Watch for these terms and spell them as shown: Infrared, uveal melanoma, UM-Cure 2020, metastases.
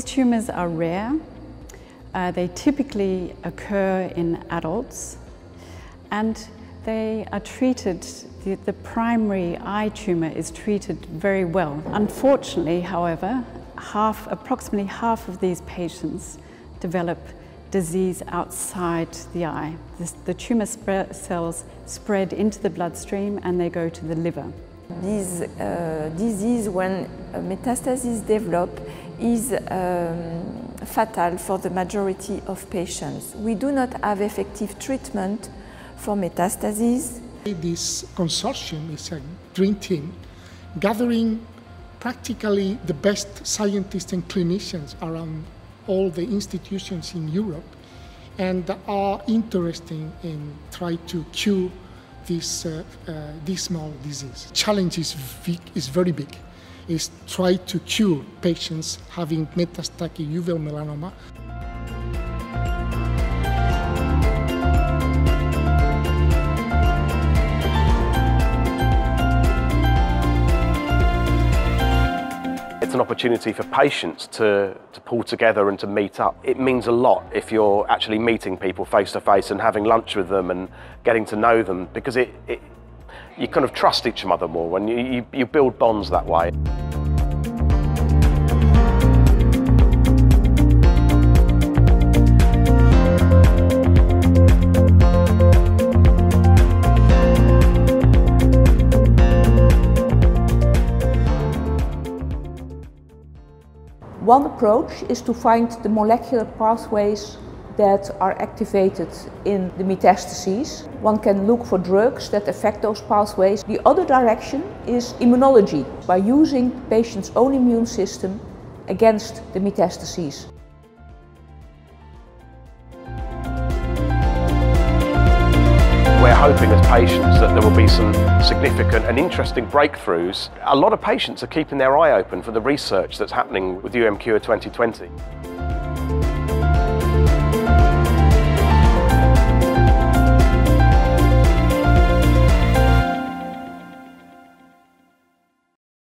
These tumours are rare. They typically occur in adults, and they are treated, the primary eye tumour is treated very well. Unfortunately, however, approximately half of these patients develop disease outside the eye. The tumour cells spread into the bloodstream and they go to the liver. This disease, when metastases develop, is fatal for the majority of patients. We do not have effective treatment for metastases. This consortium is a dream team gathering practically the best scientists and clinicians around all the institutions in Europe, and are interested in trying to cure this dismal disease. Challenge is very big, is try to cure patients having metastatic uveal melanoma. It's an opportunity for patients to pull together and to meet up. It means a lot if you're actually meeting people face to face and having lunch with them and getting to know them, because you kind of trust each other more and you build bonds that way. One approach is to find the molecular pathways that are activated in the metastases. One can look for drugs that affect those pathways. The other direction is immunology, by using the patient's own immune system against the metastases. We're hoping as patients that there will be some significant and interesting breakthroughs. A lot of patients are keeping their eye open for the research that's happening with UM-Cure 2020.